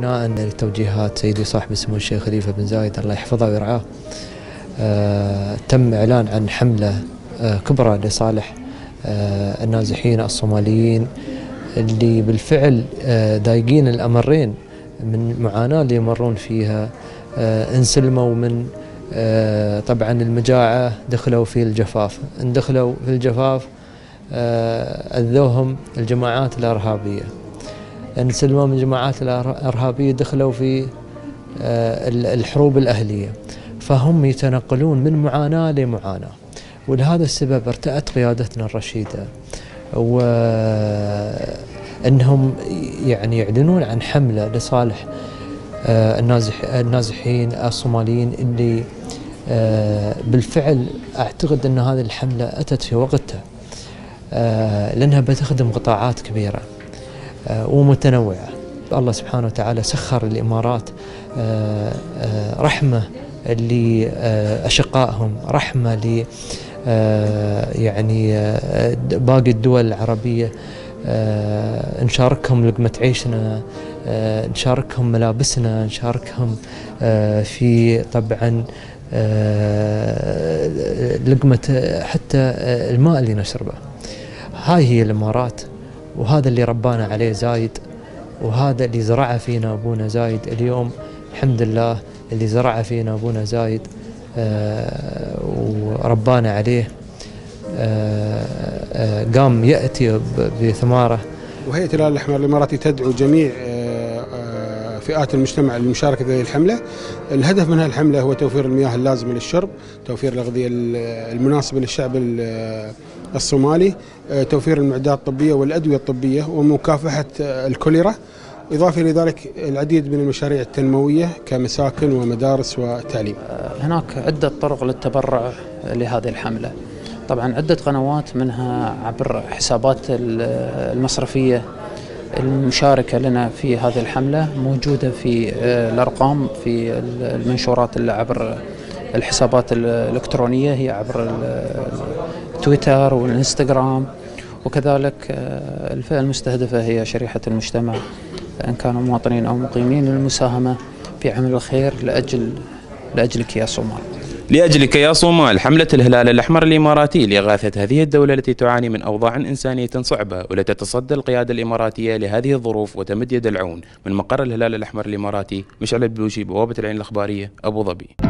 بناء لتوجيهات سيدي صاحب السمو الشيخ خليفة بن زايد الله يحفظه ويرعاه، تم إعلان عن حملة كبرى لصالح النازحين الصوماليين اللي بالفعل ضايقين الأمرين من معاناة اللي يمرون فيها، انسلموا من طبعا المجاعة، دخلوا في الجفاف، اندخلوا في الجفاف أذوهم الجماعات الإرهابية، انسلموا من الجماعات الإرهابية دخلوا في الحروب الأهلية، فهم يتنقلون من معاناة لمعاناة. ولهذا السبب ارتأت قيادتنا الرشيدة وأنهم يعني يعلنون عن حملة لصالح النازحين الصوماليين اللي بالفعل أعتقد أن هذه الحملة أتت في وقتها، لأنها بتخدم قطاعات كبيرة ومتنوعة. الله سبحانه وتعالى سخر الإمارات رحمة لأشقائهم، رحمة ل يعني باقي الدول العربية، نشاركهم لقمة عيشنا، نشاركهم ملابسنا، نشاركهم في طبعا لقمة حتى الماء اللي نشربه. هاي هي الإمارات، وهذا اللي ربانا عليه زايد، وهذا اللي زرعه فينا أبونا زايد. اليوم الحمد لله اللي زرعه فينا أبونا زايد وربانا عليه قام يأتي بثماره. وهيئة الهلال الأحمر الإماراتي تدعو جميع فئات المجتمع لمشاركة هذه الحملة. الهدف من هذه الحملة هو توفير المياه اللازمة للشرب، توفير الأغذية المناسبة للشعب الصومالي، توفير المعدات الطبية والأدوية الطبية، ومكافحة الكوليرا، إضافة لذلك العديد من المشاريع التنموية كمساكن ومدارس وتعليم. هناك عدة طرق للتبرع لهذه الحملة، طبعا عدة قنوات، منها عبر حسابات المصرفية المشاركة لنا في هذه الحملة، موجودة في الأرقام في المنشورات اللي عبر الحسابات الإلكترونية، هي عبر تويتر والإنستغرام، وكذلك الفئة المستهدفة هي شريحة المجتمع إن كانوا مواطنين أو مقيمين للمساهمة في عمل الخير لأجلك يا صومال. لأجلك يا صومال، حملة الهلال الأحمر الإماراتي لإغاثة هذه الدولة التي تعاني من أوضاع إنسانية صعبة، ولتتصدى القيادة الإماراتية لهذه الظروف وتمد يد العون. من مقر الهلال الأحمر الإماراتي، مشعل البلوشي، بوابة العين الأخبارية، أبوظبي.